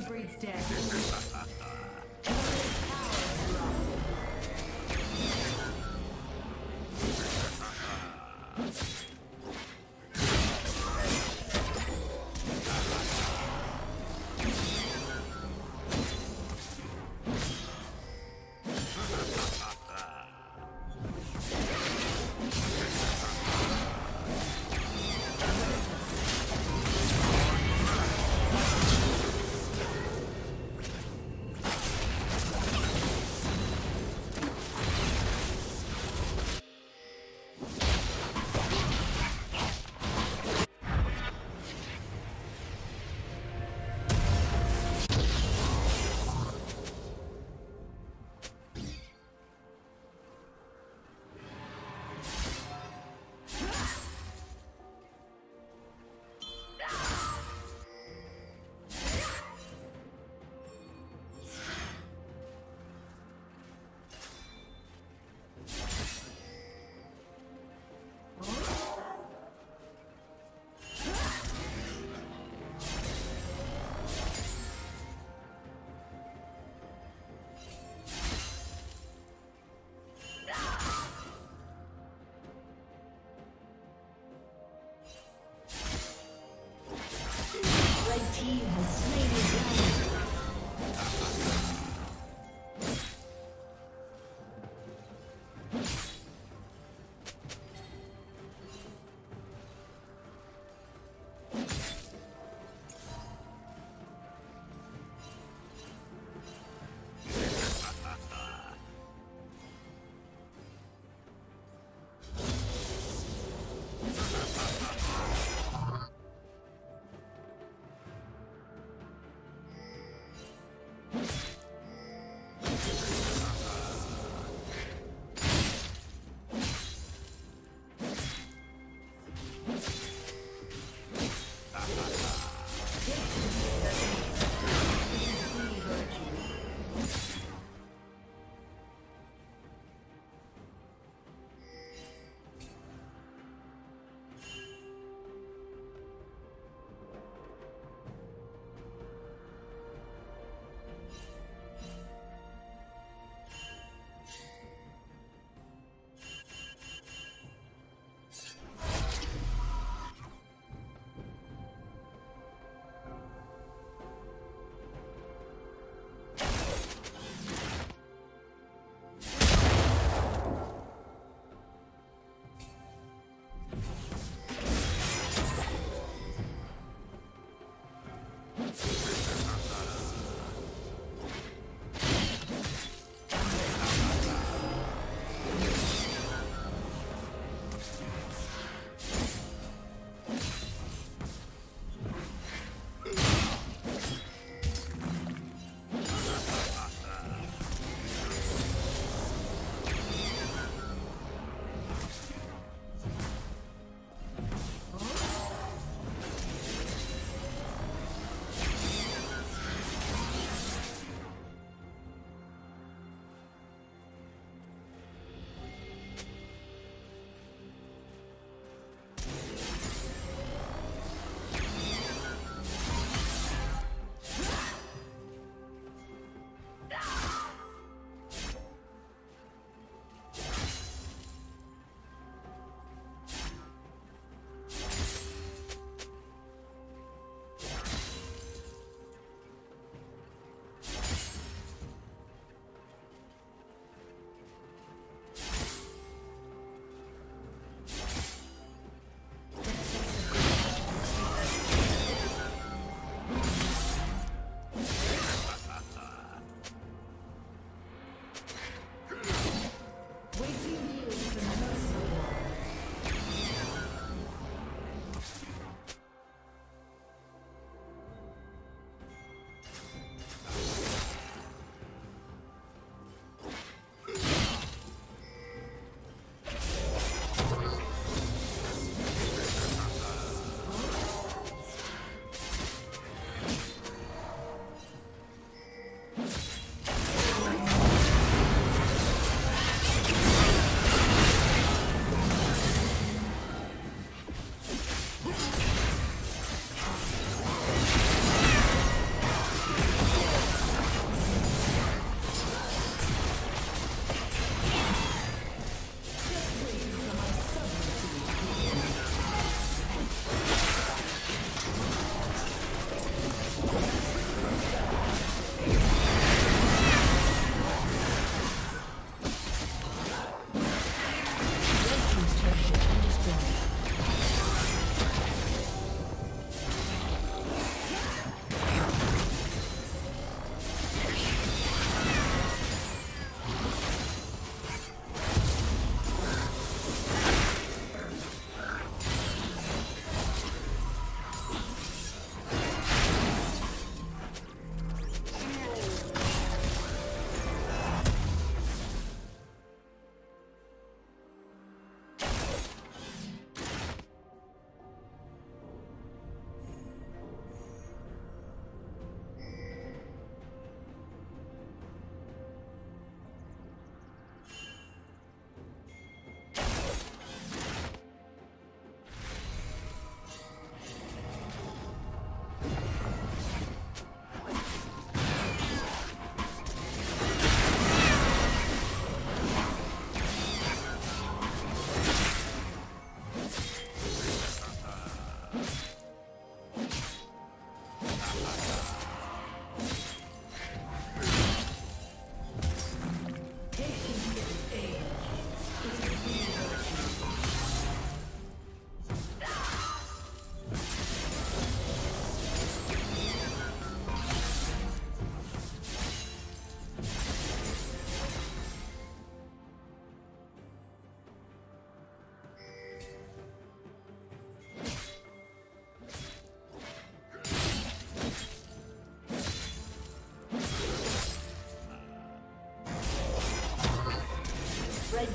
He breeds death.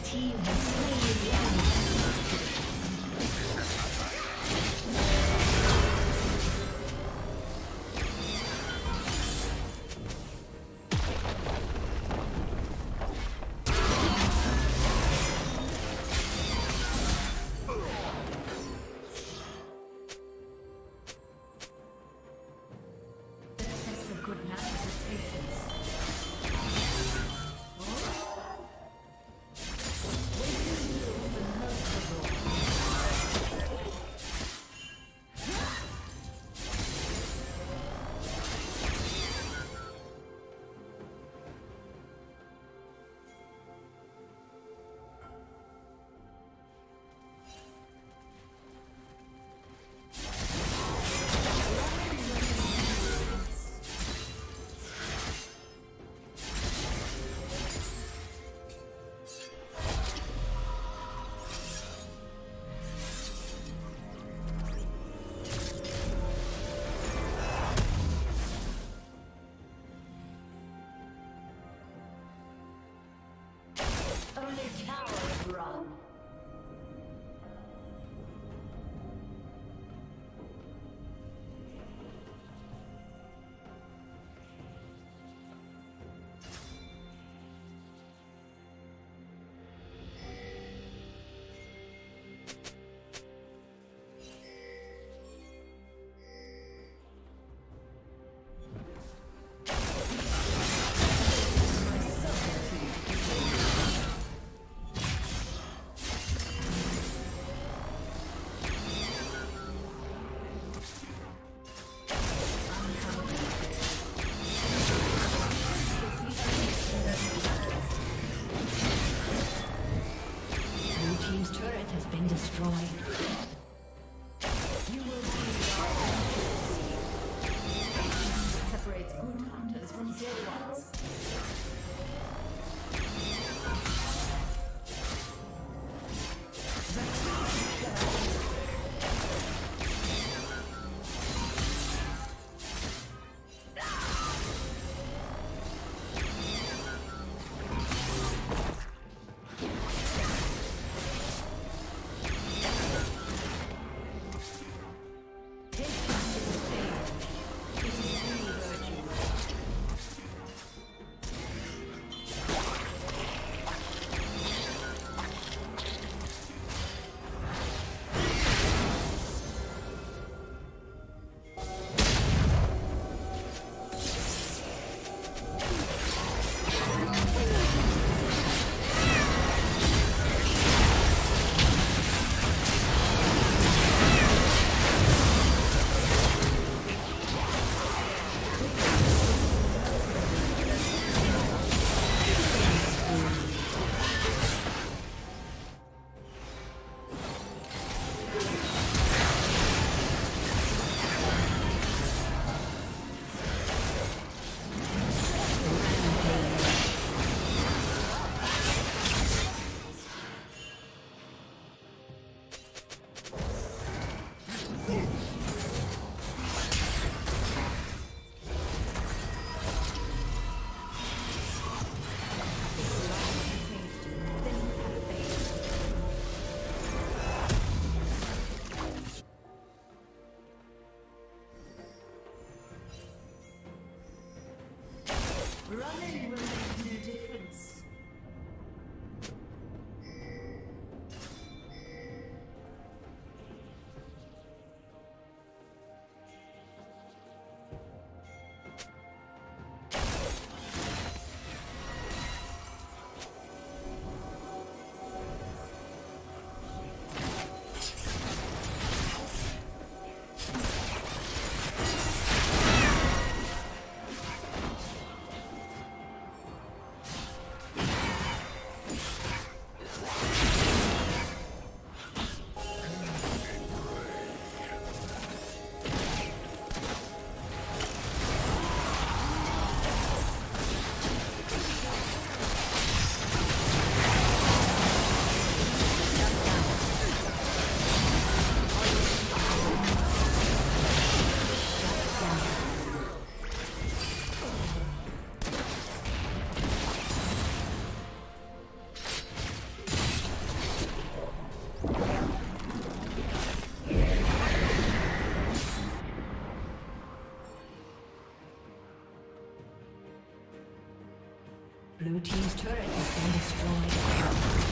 team has slain the enemy. Running will make no difference. Blue team's turret has been destroyed.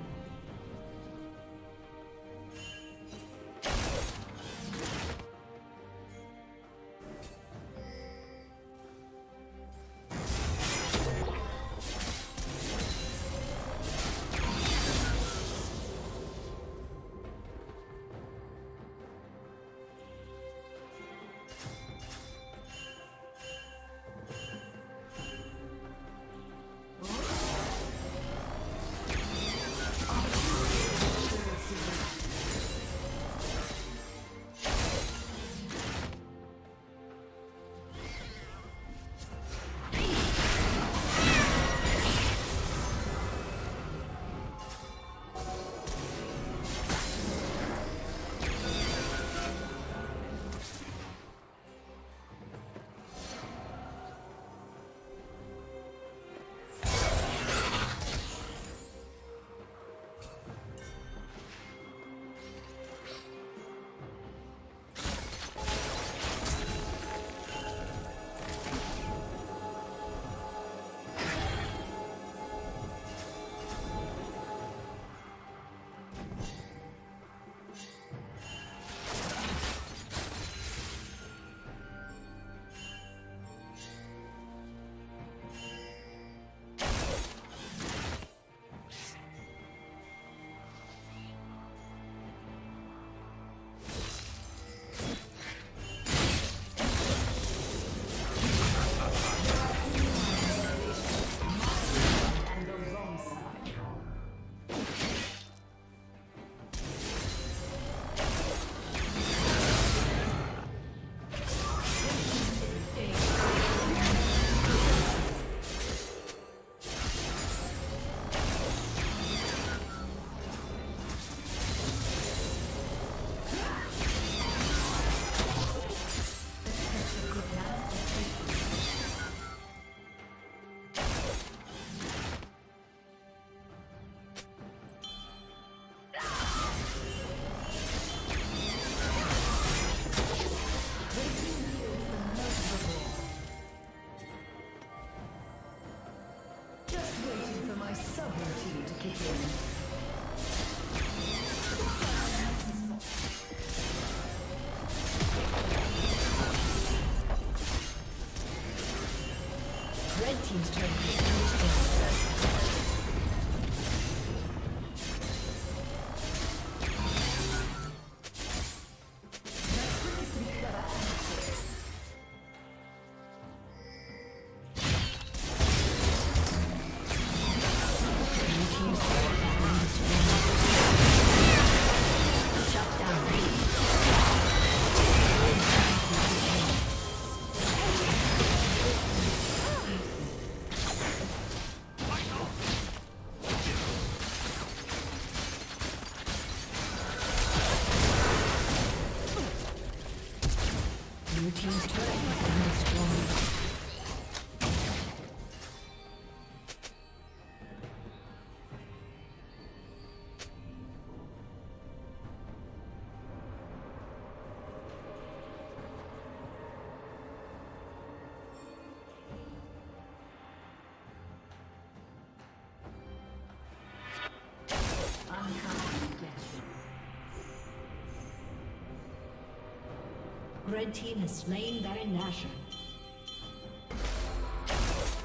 Red team has slain Baron Nashor.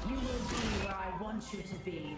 You will be where I want you to be.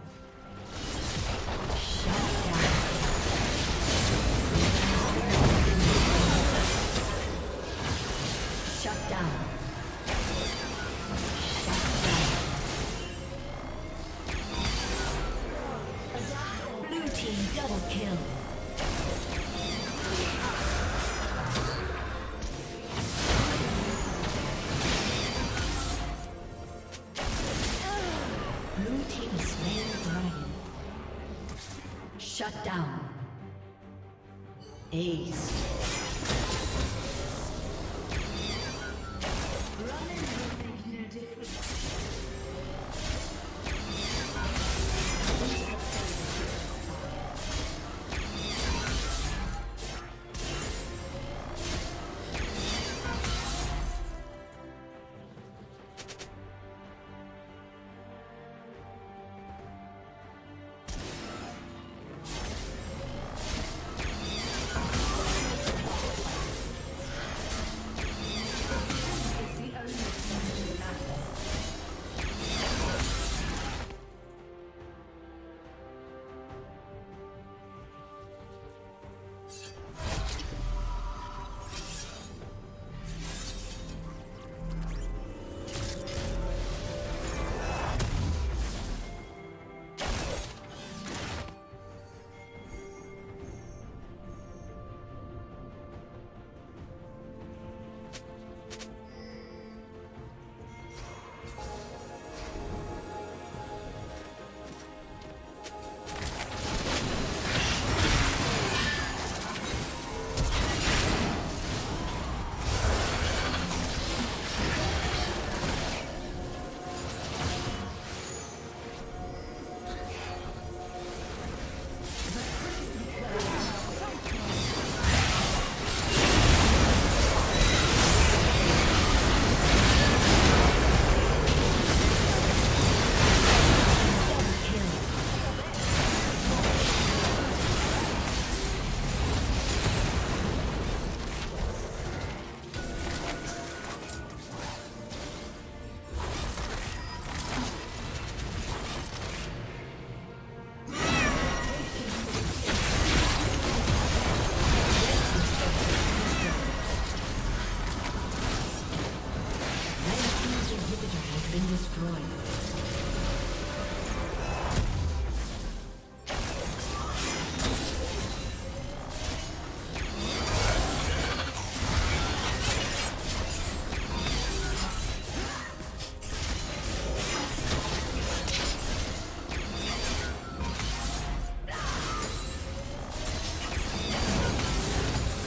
Shut down. Ace.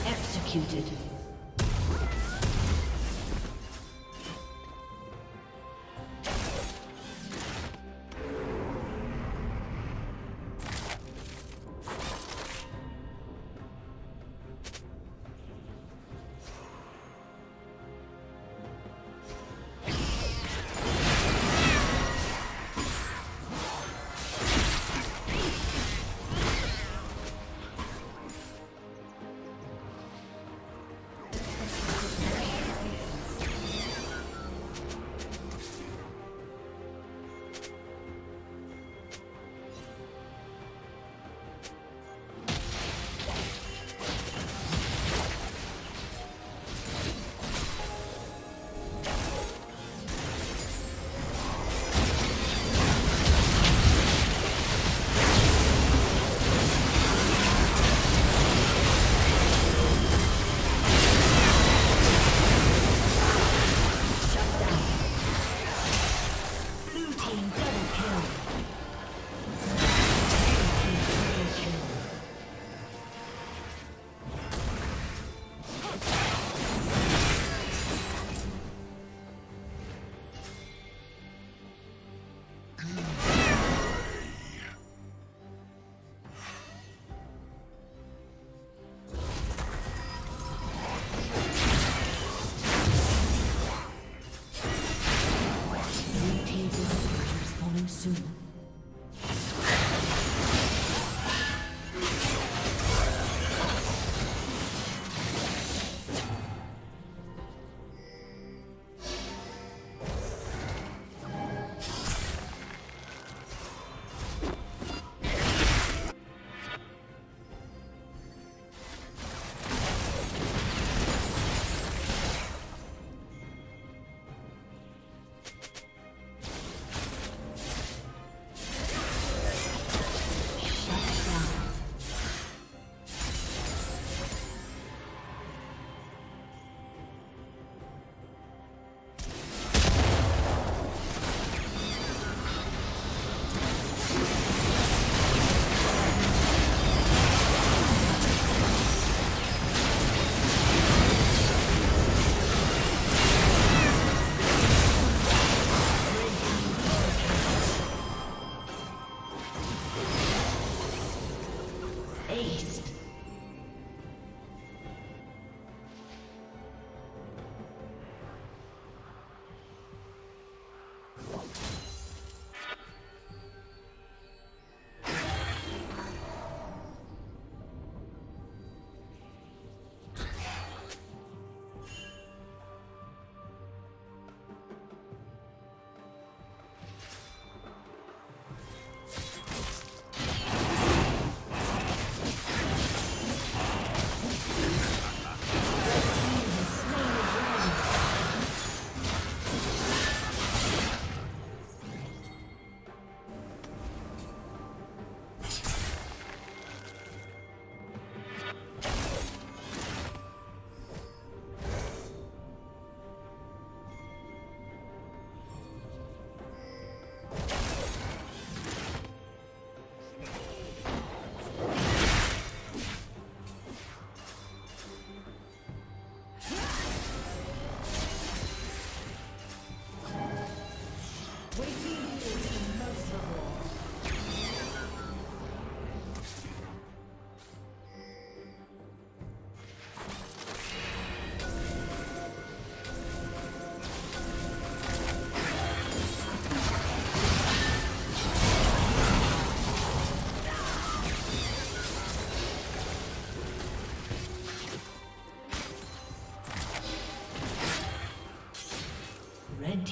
Executed.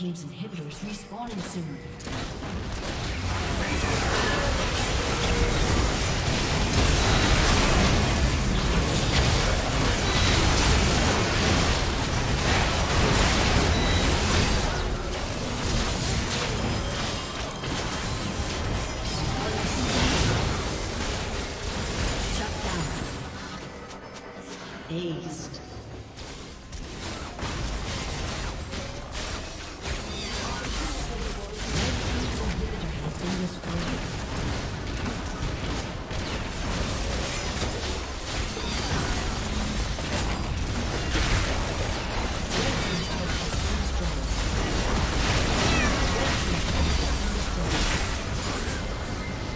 team's inhibitors respawning soon.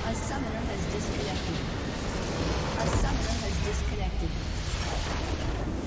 A summoner has disconnected.